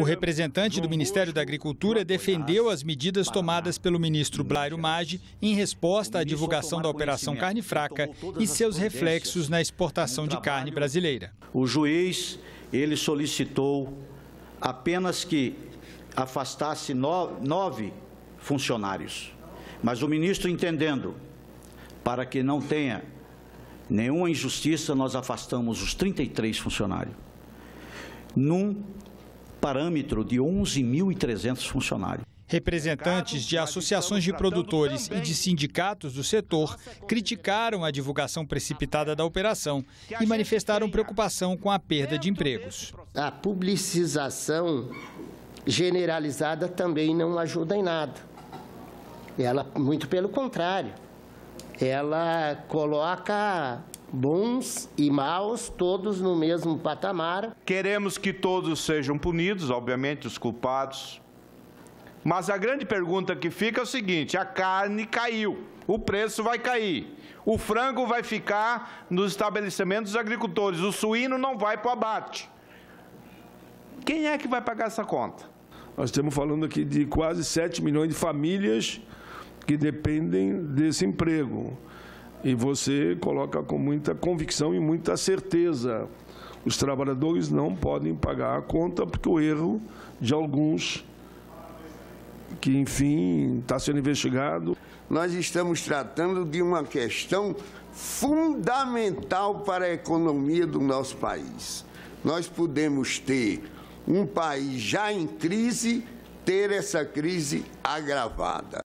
O representante do Ministério da Agricultura defendeu as medidas tomadas pelo ministro Blairo Maggi em resposta à divulgação da Operação Carne Fraca e seus reflexos na exportação de carne brasileira. O juiz, ele solicitou apenas que afastasse 9 funcionários, mas o ministro, entendendo, para que não tenha nenhuma injustiça, nós afastamos os 33 funcionários. Num parâmetro de 11.300 funcionários. Representantes de associações de produtores e de sindicatos do setor criticaram a divulgação precipitada da operação e manifestaram preocupação com a perda de empregos. A publicização generalizada também não ajuda em nada. Ela, muito pelo contrário, ela coloca bons e maus, todos no mesmo patamar. Queremos que todos sejam punidos, obviamente, os culpados. Mas a grande pergunta que fica é o seguinte: a carne caiu, o preço vai cair, o frango vai ficar nos estabelecimentos dos agricultores, o suíno não vai para o abate. Quem é que vai pagar essa conta? Nós estamos falando aqui de quase 7 milhões de famílias que dependem desse emprego. E você coloca com muita convicção e muita certeza. Os trabalhadores não podem pagar a conta porque o erro de alguns que, enfim, está sendo investigado. Nós estamos tratando de uma questão fundamental para a economia do nosso país. Nós podemos ter um país já em crise, ter essa crise agravada.